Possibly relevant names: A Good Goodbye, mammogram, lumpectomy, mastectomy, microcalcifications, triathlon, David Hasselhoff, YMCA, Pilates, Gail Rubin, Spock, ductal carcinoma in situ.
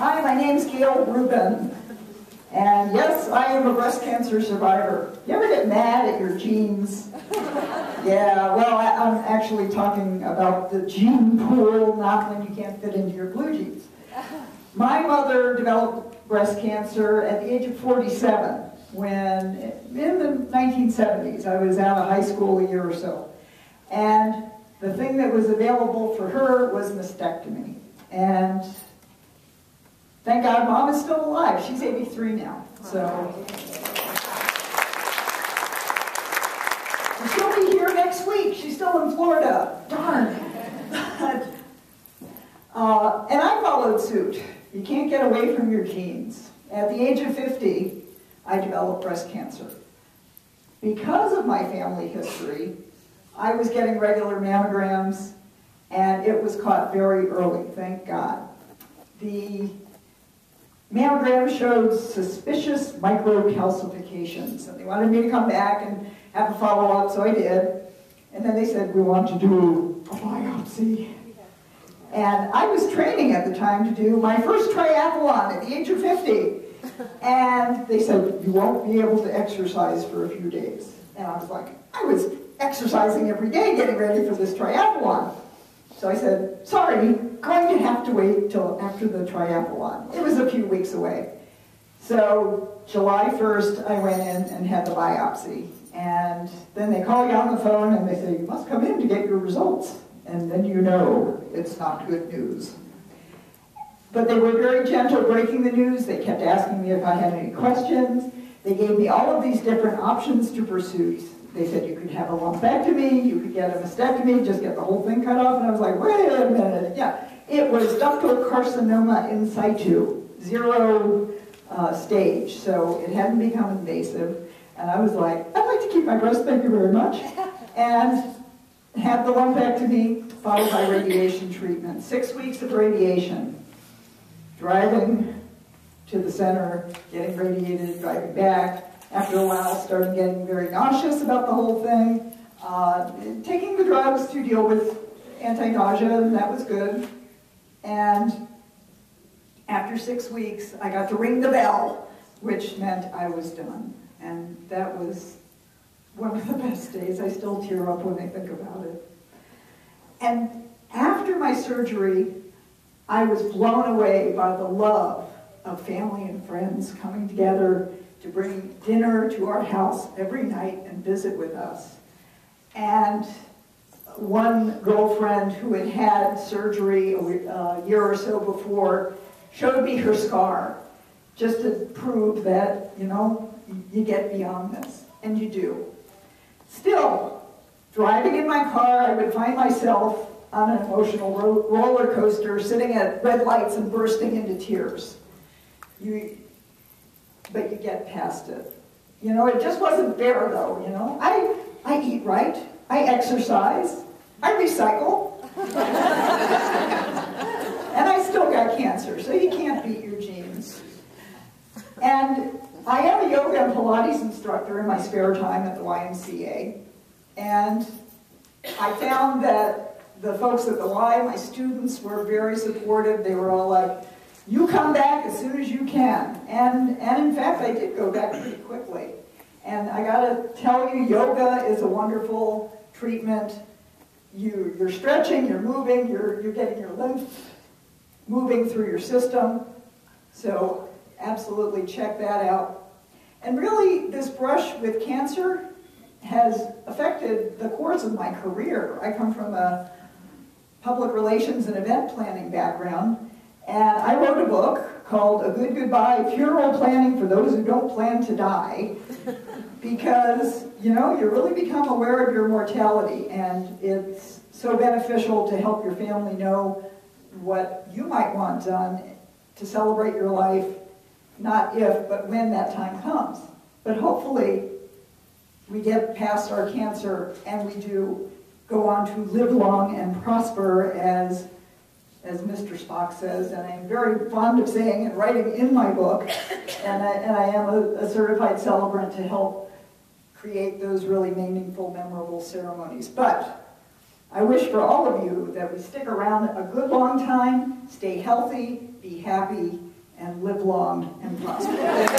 Hi, my name's Gail Rubin, and yes, I am a breast cancer survivor. You ever get mad at your genes? Yeah, well, I'm actually talking about the gene pool, not when you can't fit into your blue jeans. My mother developed breast cancer at the age of 47, when, in the 1970s, I was out of high school a year or so. And the thing that was available for her was mastectomy. And thank God Mom is still alive. She's 83 now. So and she'll be here next week. She's still in Florida. Darn. And I followed suit. You can't get away from your genes. At the age of 50, I developed breast cancer. Because of my family history, I was getting regular mammograms, and it was caught very early, thank God. The mammogram showed suspicious microcalcifications, and they wanted me to come back and have a follow-up, so I did. And then they said, we want to do a biopsy. And I was training at the time to do my first triathlon at the age of 50. And they said, you won't be able to exercise for a few days. And I was like, I was exercising every day, getting ready for this triathlon. So I said, sorry, going to have to wait till after the triathlon. It was a few weeks away. So July 1st, I went in and had the biopsy. And then they call you on the phone and they say, you must come in to get your results. And then you know it's not good news. But they were very gentle breaking the news. They kept asking me if I had any questions. They gave me all of these different options to pursue. They said you could have a lumpectomy, you could get a mastectomy, just get the whole thing cut off. And I was like, wait a minute. Yeah, it was ductal carcinoma in situ, zero stage. So it hadn't become invasive. And I was like, I'd like to keep my breast, thank you very much. And had the lumpectomy followed by radiation treatment. 6 weeks of radiation. Driving to the center, getting radiated, driving back. After a while, started getting very nauseous about the whole thing. Taking the drugs to deal with anti-nausea, and that was good. And after 6 weeks, I got to ring the bell, which meant I was done. And that was one of the best days. I still tear up when I think about it. And after my surgery, I was blown away by the love of family and friends coming together to bring dinner to our house every night and visit with us. And one girlfriend who had had surgery a year or so before showed me her scar just to prove that, you know, you get beyond this, and you do. Still, driving in my car, I would find myself on an emotional roller coaster, sitting at red lights and bursting into tears. But you get past it. You know, it just wasn't fair though, you know. I eat right, I exercise, I recycle, and I still got cancer, so you can't beat your genes. And I am a yoga and Pilates instructor in my spare time at the YMCA, and I found that the folks at the Y, my students, were very supportive. They were all like, you come back as soon as you can. And in fact, I did go back pretty quickly. And I gotta tell you, yoga is a wonderful treatment. You're stretching, you're moving, you're getting your lymph moving through your system. So absolutely check that out. And really, this brush with cancer has affected the course of my career. I come from a public relations and event planning background. And I wrote a book called A Good Goodbye, Funeral Planning for Those Who Don't Plan to Die, because, you know, you really become aware of your mortality, and it's so beneficial to help your family know what you might want done to celebrate your life, not if, but when that time comes. But hopefully, we get past our cancer, and we do go on to live long and prosper as Mr. Spock says, and I'm very fond of saying and writing in my book, and I am a certified celebrant to help create those really meaningful, memorable ceremonies. But I wish for all of you that we stick around a good long time, stay healthy, be happy, and live long and prosper.